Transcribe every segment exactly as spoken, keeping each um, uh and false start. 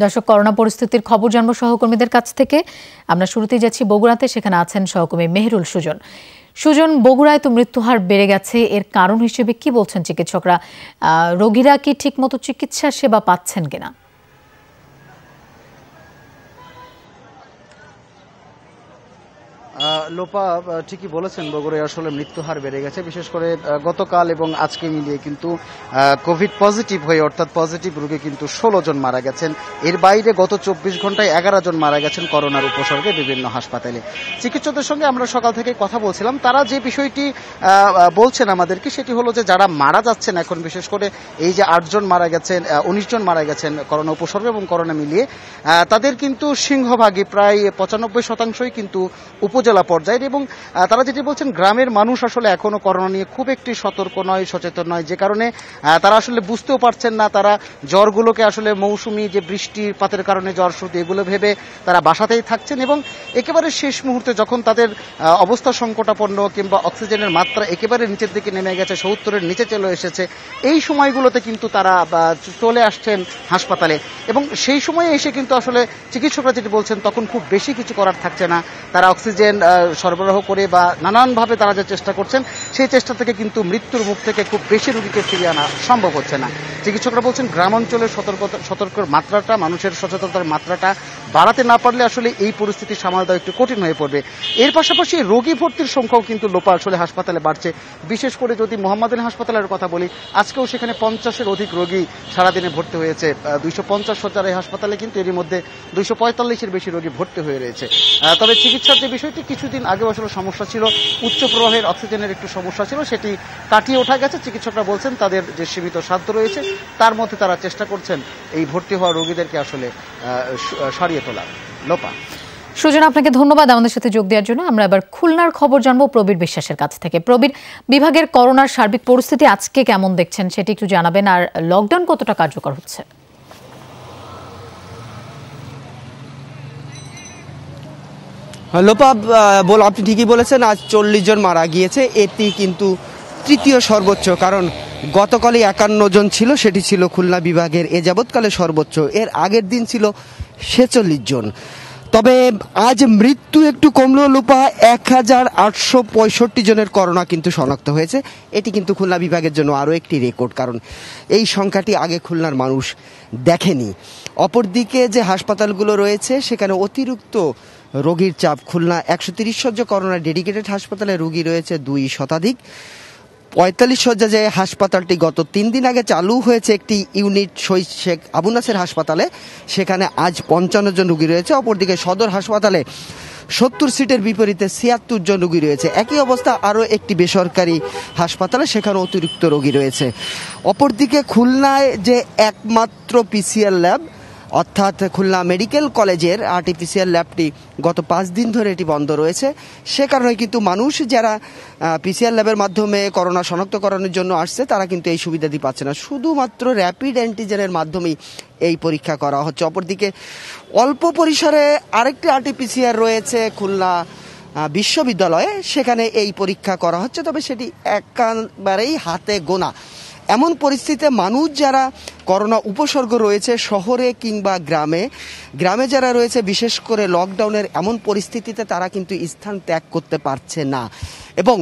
दर्शक करोना परिस्थितिर खबर जानबो सहकर्मीदेर काछ थेके। आमरा शुरुतेई जाচ্ছি বগুড়াতে, সেখানে আছেন সহকর্মী মেহেরুল সুজন। সুজন, বগুড়ায় তো মৃত্যুহার বেড়ে গেছে, এর কারণ হিসেবে কি বলছেন চিকিৎসকরা? রোগীরা কি ঠিকমতো চিকিৎসা সেবা পাচ্ছেন কিনা? লোপা ঠিকই বলেছেন, বগুড়ায় আসলে মৃত্যুহার বেড়ে গেছে। বিশেষ করে গতকাল এবং আজকে মিলিয়ে কিন্তু কোভিড পজিটিভ হয়ে অর্থাৎ পজিটিভ রোগী কিন্তু ষোলো জন মারা গেছেন। এর বাইরে গত চব্বিশ ঘন্টায় এগারো জন মারা গেছেন করোনার উপসর্গে বিভিন্ন হাসপাতালে। চিকিৎসকদের সঙ্গে আমরা সকাল থেকে কথা বলছিলাম, তারা যে বিষয়টি বলছেন আমাদেরকে সেটি হলো যে যারা মারা যাচ্ছেন এখন, বিশেষ করে এই যে আট জন মারা গেছেন, উনিশ জন মারা গেছেন করোনা উপসর্গে এবং করোনা মিলিয়ে, তাদের কিন্তু সিংহভাগই প্রায় পঁচানব্বই শতাংশই কিন্তু উপজেলা পর্যায়ের। এবং তারা যেটি বলছেন, গ্রামের মানুষ আসলে এখনো করোনা নিয়ে খুব একটি সতর্ক নয়, সচেতন নয়, যে কারণে তারা আসলে বুঝতেও পারছেন না। তারা জ্বরগুলোকে আসলে মৌসুমি যে বৃষ্টির পাতের কারণে জ্বর সর্দি এগুলো ভেবে তারা বাসাতেই থাকছেন, এবং একেবারে শেষ মুহূর্তে যখন তাদের অবস্থা সংকটাপন্ন কিংবা অক্সিজেনের মাত্রা একেবারে নিচের দিকে নেমে গেছে, সত্তরের নিচে চলে এসেছে, এই সময়গুলোতে কিন্তু তারা চলে আসছেন হাসপাতালে। এবং সেই সময়ে এসে কিন্তু আসলে চিকিৎসকরা যেটি বলছেন, তখন খুব বেশি কিছু করার থাকছে না। তারা অক্সিজেন সরবরাহ করে বা নানানভাবে তারা যে চেষ্টা করছেন, সেই চেষ্টা থেকে কিন্তু মৃত্যুর মুখ থেকে খুব বেশি রোগীকে ফিরিয়ে আনা সম্ভব হচ্ছে না। চিকিৎসকরা বলছেন, গ্রামাঞ্চলের সতর্কতা সতর্কের মাত্রাটা, মানুষের সচেতনতার মাত্রাটা বাড়াতে না পারলে আসলে এই পরিস্থিতি সামাল দেওয়া একটু কঠিন হয়ে পড়বে। এর পাশাপাশি রোগী ভর্তির সংখ্যাও কিন্তু লোপা আসলে হাসপাতালে বাড়ছে। বিশেষ করে যদি মোহাম্মদপুর হাসপাতালের কথা বলি, আজকেও সেখানে পঞ্চাশের অধিক রোগী সারাদিনে ভর্তি হয়েছে। দুইশো পঞ্চাশ শয্যার এই হাসপাতালে কিন্তু এরই মধ্যে দুইশো পঁয়তাল্লিশের বেশি রোগী ভর্তি হয়ে রয়েছে। তবে চিকিৎসার যে বিষয়টি কিছুদিন আগে আসলে সমস্যা ছিল, উচ্চ প্রবাহের অক্সিজেনের একটু সমস্যা ছিল, সেটি কাটিয়ে ওঠা গেছে। চিকিৎসকরা বলছেন তাদের যে সীমিত সাধ্য রয়েছে তার মধ্যে তারা চেষ্টা করছেন এই ভর্তি হওয়া রোগীদেরকে আসলে সরিয়ে তোলা। লোপা, সুজন আপনাকে ধন্যবাদ আমাদের সাথে যোগ দেওয়ার জন্য। আমরা এবার খুলনার খবর জানবো প্রবীর বিশ্বাসের কাছ থেকে। প্রবীর, বিভাগের করোনার সার্বিক পরিস্থিতি আজকে কেমন দেখছেন সেটি একটু জানাবেন, আর লকডাউন কতটা কার্যকর হচ্ছে? লোপা বল, আপনি ঠিকই বলেছেন, আজ চল্লিশ জন মারা গিয়েছে। এটি কিন্তু তৃতীয় সর্বোচ্চ, কারণ গতকালই একান্ন জন ছিল, সেটি ছিল খুলনা বিভাগের এ যাবৎকালে সর্বোচ্চ। এর আগের দিন ছিল ছেচল্লিশ জন। তবে আজ মৃত্যু একটু কমলেও লোপা এক হাজার আটশো পঁয়ষট্টি জনের করোনা কিন্তু শনাক্ত হয়েছে। এটি কিন্তু খুলনা বিভাগের জন্য আরও একটি রেকর্ড, কারণ এই সংখ্যাটি আগে খুলনার মানুষ দেখেনি। অপরদিকে যে হাসপাতালগুলো রয়েছে সেখানে অতিরিক্ত রোগীর চাপ। খুলনা একশো তিরিশ শয্যা করোনা ডেডিকেটেড হাসপাতালে রোগী রয়েছে দুই শতাধিক। পঁয়তাল্লিশ শয্যা যে হাসপাতালটি গত তিন দিন আগে চালু হয়েছে একটি ইউনিট শহীদ শেখ আবু নাসের হাসপাতালে, সেখানে আজ পঞ্চান্ন জন রোগী রয়েছে। অপরদিকে সদর হাসপাতালে সত্তর সিটের বিপরীতে ছিয়াত্তর জন রোগী রয়েছে। একই অবস্থা আরও একটি বেসরকারি হাসপাতালে, সেখানে অতিরিক্ত রোগী রয়েছে। অপরদিকে খুলনায় যে একমাত্র পিসিআর ল্যাব অর্থাৎ খুলনা মেডিকেল কলেজের আর্টিফিশিয়াল ল্যাবটি গত পাঁচ দিন ধরে এটি বন্ধ রয়েছে। সে কারণে কিন্তু মানুষ যারা পিসিআর ল্যাবের মাধ্যমে করোনা শনাক্তকরণের জন্য আসছে তারা কিন্তু এই সুবিধাটি পাচ্ছে না, শুধুমাত্র র্যাপিড অ্যান্টিজেনের মাধ্যমেই এই পরীক্ষা করা হচ্ছে। অপরদিকে অল্প পরিসরে আরেকটি আর্টিফিশিয়াল রয়েছে খুলনা বিশ্ববিদ্যালয়ে, সেখানে এই পরীক্ষা করা হচ্ছে, তবে সেটি একেবারেই হাতে গোনা। এমন পরিস্থিতিতে মানুষ যারা করোনা উপসর্গ রয়েছে শহরে কিংবা গ্রামে, গ্রামে যারা রয়েছে বিশেষ করে লকডাউনের এমন পরিস্থিতিতে তারা কিন্তু স্থান ত্যাগ করতে পারছে না। এবং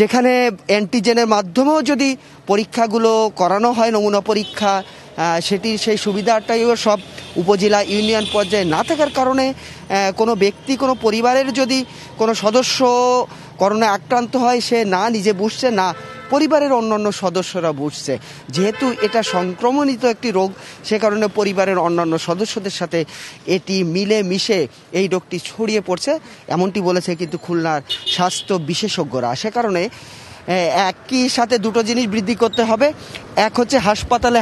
যেখানে অ্যান্টিজেনের মাধ্যমেও যদি পরীক্ষাগুলো করানো হয়, নমুনা পরীক্ষা, সেটি সেই সুবিধাটাইও সব উপজেলা ইউনিয়ন পর্যায়ে না থাকার কারণে কোনো ব্যক্তি, কোনো পরিবারের যদি কোনো সদস্য করোনায় আক্রান্ত হয়, সে না নিজে বুঝছে না পরিবারের অন্যান্য সদস্যরা বুঝছে। যেহেতু এটা সংক্রমণিত একটি রোগ, সে কারণে পরিবারের অন্যান্য সদস্যদের সাথে এটি মিলে মিশে এই রোগটি ছড়িয়ে পড়ছে, এমনটি বলেছে কিন্তু খুলনার স্বাস্থ্য বিশেষজ্ঞরা। সে কারণে একই সাথে দুটো জিনিস বৃদ্ধি করতে হবে, এক হচ্ছে হাসপাতালে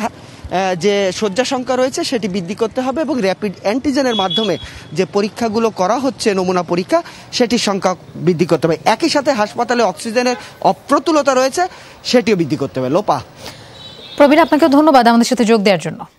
যে শয্যা সংখ্যা রয়েছে সেটি বৃদ্ধি করতে হবে, এবং র্যাপিড অ্যান্টিজেনের মাধ্যমে যে পরীক্ষাগুলো করা হচ্ছে নমুনা পরীক্ষা সেটির সংখ্যা বৃদ্ধি করতে হবে, একই সাথে হাসপাতালে অক্সিজেনের অপ্রতুলতা রয়েছে সেটিও বৃদ্ধি করতে হবে। লোপা, প্রবীর আপনাকেও ধন্যবাদ আমাদের সাথে যোগ দেওয়ার জন্য।